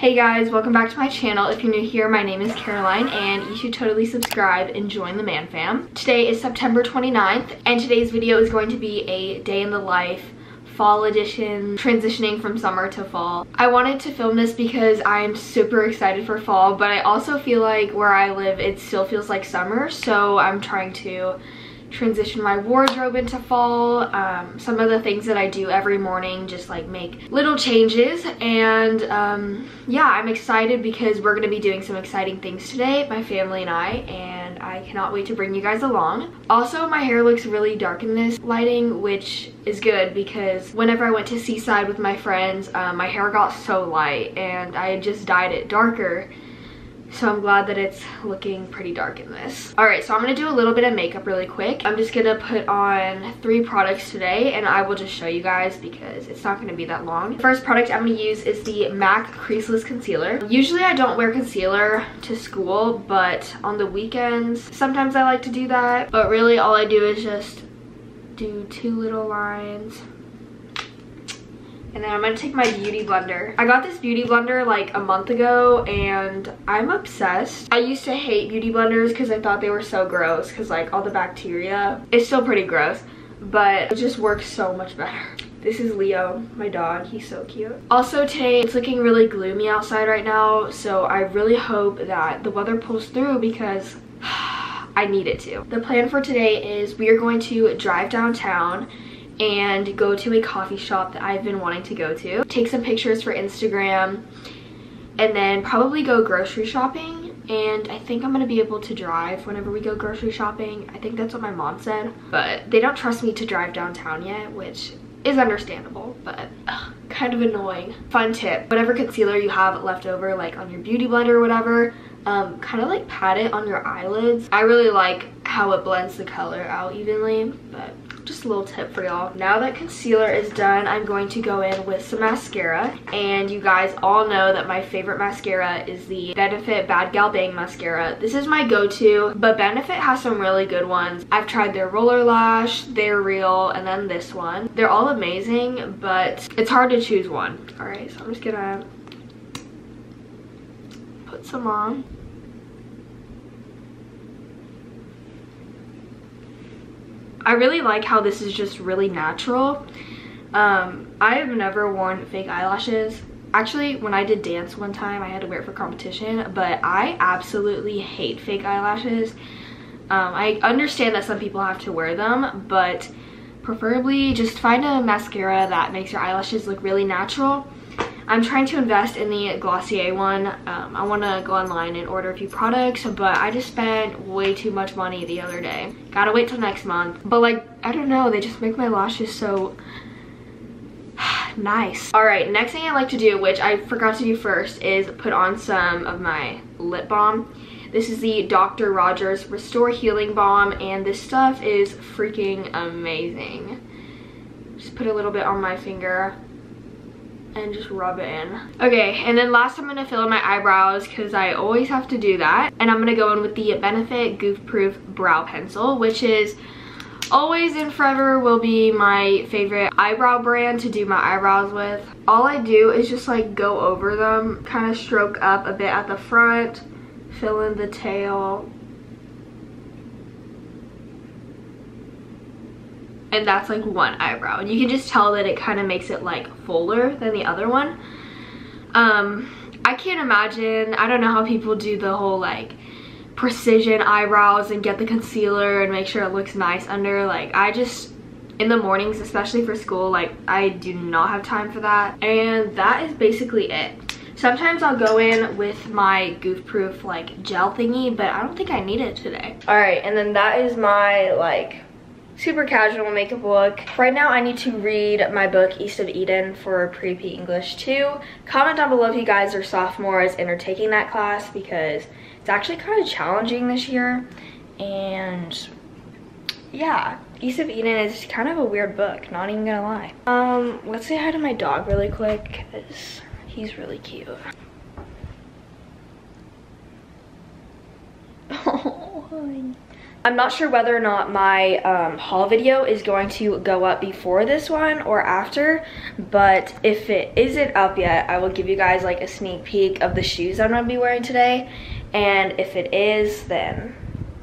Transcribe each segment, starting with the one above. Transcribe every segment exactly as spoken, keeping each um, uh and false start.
Hey guys, welcome back to my channel. If you're new here, my name is Caroline and you should totally subscribe and join the man fam. Today is September twenty-ninth and today's video is going to be a day in the life fall edition, transitioning from summer to fall. I wanted to film this because I'm super excited for fall, but I also feel like where I live it still feels like summer, so I'm trying to transition my wardrobe into fall. Um, some of the things that I do every morning, just like make little changes, and um, yeah, I'm excited because we're gonna be doing some exciting things today, my family and I, and I cannot wait to bring you guys along. Also, my hair looks really dark in this lighting, which is good because whenever I went to Seaside with my friends, um, my hair got so light and I just dyed it darker. So I'm glad that it's looking pretty dark in this. Alright, so I'm going to do a little bit of makeup really quick. I'm just going to put on three products today and I will just show you guys because it's not going to be that long. The first product I'm going to use is the MAC Creaseless Concealer. Usually I don't wear concealer to school, but on the weekends sometimes I like to do that. But really all I do is just do two little lines. And then I'm going to take my beauty blender. I got this beauty blender like a month ago and I'm obsessed. I used to hate beauty blenders because I thought they were so gross because like all the bacteria. It's still pretty gross, but it just works so much better. This is Leo, my dog. He's so cute. Also today, it's looking really gloomy outside right now, so I really hope that the weather pulls through because I need it to. The plan for today is we are going to drive downtown and go to a coffee shop that I've been wanting to go to, take some pictures for Instagram, and then probably go grocery shopping. And I think I'm gonna be able to drive whenever we go grocery shopping. I think that's what my mom said, but they don't trust me to drive downtown yet, which is understandable, but ugh, kind of annoying. Fun tip, whatever concealer you have left over, like on your beauty blender or whatever, um, kind of like pat it on your eyelids. I really like how it blends the color out evenly, but just a little tip for y'all. Now that concealer is done, I'm going to go in with some mascara, and you guys all know that my favorite mascara is the Benefit Bad Gal Bang Mascara. This is my go-to, but Benefit has some really good ones. I've tried their Roller Lash, their Real, and then this one. They're all amazing, but it's hard to choose one. Alright, so I'm just gonna put some on. I really like how this is just really natural. Um, I have never worn fake eyelashes. Actually, when I did dance one time, I had to wear it for competition, but I absolutely hate fake eyelashes. Um, I understand that some people have to wear them, but preferably just find a mascara that makes your eyelashes look really natural. I'm trying to invest in the Glossier one. Um, I want to go online and order a few products, but I just spent way too much money the other day. Gotta wait till next month. But like, I don't know, they just make my lashes so nice. Alright, next thing I like to do, which I forgot to do first, is put on some of my lip balm. This is the Doctor Rogers Restore Healing Balm, and this stuff is freaking amazing. Just put a little bit on my finger and just rub it in. Okay, and then last I'm going to fill in my eyebrows because I always have to do that. And I'm going to go in with the Benefit Goof Proof Brow Pencil, which is always and forever will be my favorite eyebrow brand to do my eyebrows with. All I do is just like go over them, kind of stroke up a bit at the front, fill in the tail. And that's like one eyebrow, and you can just tell that it kind of makes it like fuller than the other one. um I can't imagine, I don't know how people do the whole like precision eyebrows and get the concealer and make sure it looks nice under. Like, I just in the mornings, especially for school, like I do not have time for that. And that is basically it. Sometimes I'll go in with my Goof Proof like gel thingy, but I don't think I need it today. All right, and then that is my like super casual makeup look. Right now I need to read my book East of Eden for pre-P English two. Comment down below if you guys are sophomores and are taking that class, because it's actually kind of challenging this year. And yeah, East of Eden is kind of a weird book, not even gonna lie. Um, let's say hi to my dog really quick, because he's really cute. Oh, hi. I'm not sure whether or not my um, haul video is going to go up before this one or after, but if it isn't up yet, I will give you guys like a sneak peek of the shoes I'm going to be wearing today, and if it is, then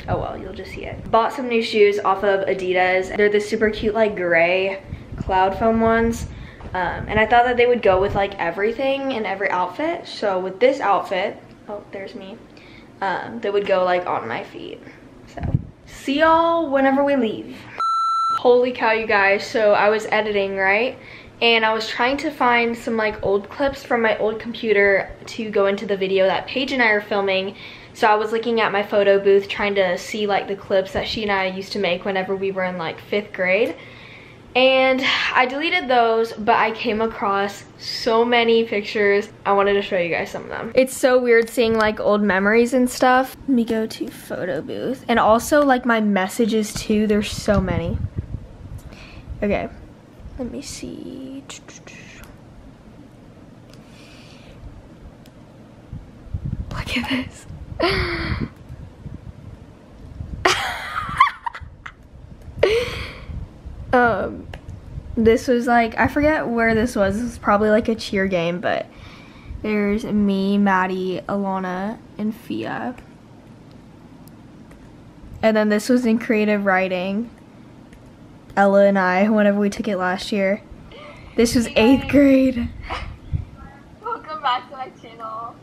oh well, you'll just see it. Bought some new shoes off of Adidas. They're the super cute like gray cloud foam ones, um, and I thought that they would go with like everything and every outfit, so with this outfit, oh there's me, um, they would go like on my feet, so. See y'all whenever we leave. Holy cow, you guys. So I was editing, right? And I was trying to find some like old clips from my old computer to go into the video that Paige and I are filming. So I was looking at my photo booth trying to see like the clips that she and I used to make whenever we were in like fifth grade. And I deleted those, but I came across so many pictures. I wanted to show you guys some of them. It's so weird seeing like old memories and stuff. Let me go to photo booth. And also like my messages too, there's so many. Okay, let me see. Look at this. Um, this was like, I forget where this was, this was probably like a cheer game, but there's me, Maddie, Alana, and Fia. And then this was in creative writing, Ella and I, whenever we took it last year. This was eighth grade. Welcome back to my channel.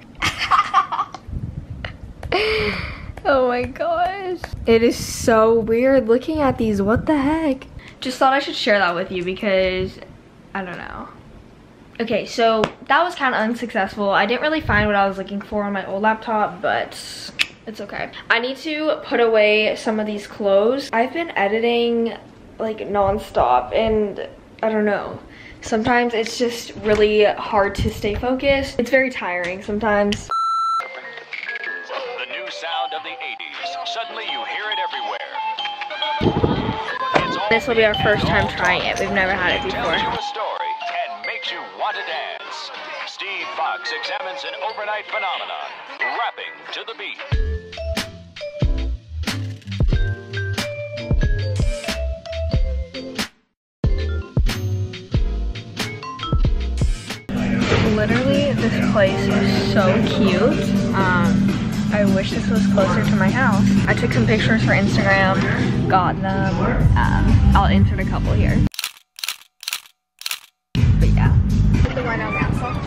Oh my gosh. It is so weird looking at these, what the heck? Just thought I should share that with you because I don't know. Okay, so that was kind of unsuccessful. I didn't really find what I was looking for on my old laptop, but it's okay. I need to put away some of these clothes. I've been editing like nonstop, and I don't know. Sometimes it's just really hard to stay focused. It's very tiring sometimes. The new sound of the eighties. Suddenly you hear it everywhere. This will be our first time trying it. We've never had it before. Tells you a story and makes you want to dance. Steve Fox examines an overnight phenomenon, rapping to the beat. Literally, this place is so cute. Um, I wish this was closer to my house. I took some pictures for Instagram, got them. Um, I'll insert a couple here. But yeah. Did you get the wine on the outside?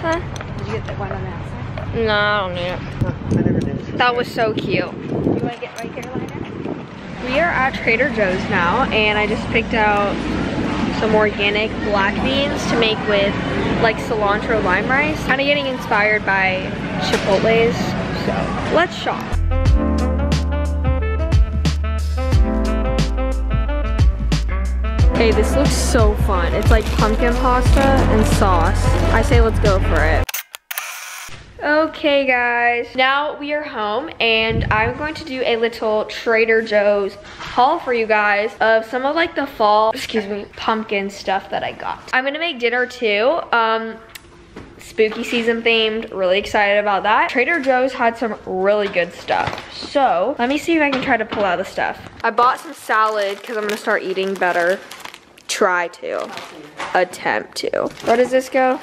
Huh? Did you get the wine on the outside? No, I don't need it. No, I never did. That was so cute. You want to get my Carolina? We are at Trader Joe's now, and I just picked out some organic black beans to make with like cilantro lime rice. Kind of getting inspired by Chipotle's. So let's shop. Hey, this looks so fun. It's like pumpkin pasta and sauce. I say let's go for it. Okay guys, now we are home and I'm going to do a little Trader Joe's haul for you guys of some of like the fall, excuse me, pumpkin stuff that I got. I'm gonna make dinner too. Um, Spooky season themed, really excited about that. Trader Joe's had some really good stuff. So let me see if I can try to pull out the stuff. I bought some salad because I'm gonna start eating better. Try to, attempt to. Where does this go?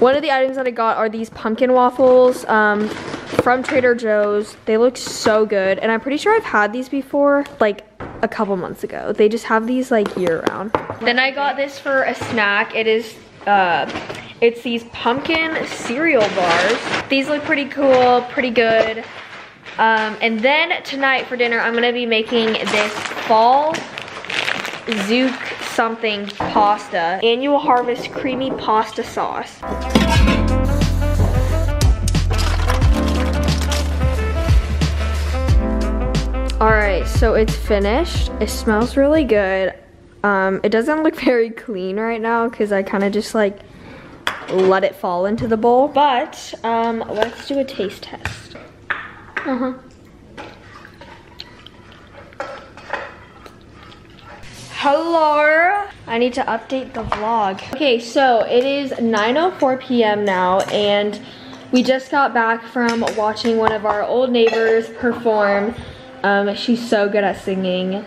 One of the items that I got are these pumpkin waffles um, from Trader Joe's. They look so good, and I'm pretty sure I've had these before, like a couple months ago. They just have these like year round. Then I got this for a snack. It is, uh, it's these pumpkin cereal bars. These look pretty cool, pretty good. Um, and then tonight for dinner, I'm gonna be making this fall zook something pasta. Annual Harvest creamy pasta sauce. Alright, so it's finished. It smells really good. Um, it doesn't look very clean right now because I kind of just like let it fall into the bowl. But um, let's do a taste test. Uh-huh. Hello. I need to update the vlog. Okay, so it is nine oh four p m now, and we just got back from watching one of our old neighbors perform. Um, she's so good at singing.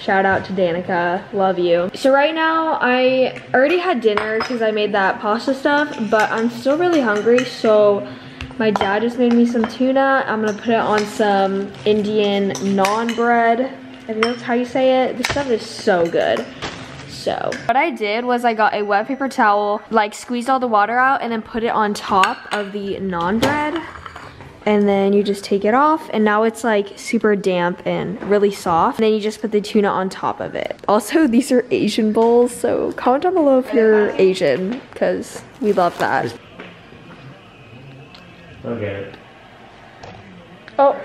Shout out to Danica, love you. So right now, I already had dinner because I made that pasta stuff, but I'm still really hungry, so my dad just made me some tuna. I'm gonna put it on some Indian naan bread. I think that's how you say it. This stuff is so good. So, what I did was I got a wet paper towel, like squeezed all the water out, and then put it on top of the naan bread. And then you just take it off, and now it's like super damp and really soft. And then you just put the tuna on top of it. Also, these are Asian bowls, so comment down below if you're Asian, because we love that. Okay. Oh.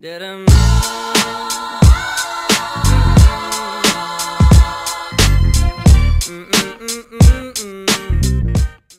Did him. Mm-mm-mm-mm-mm.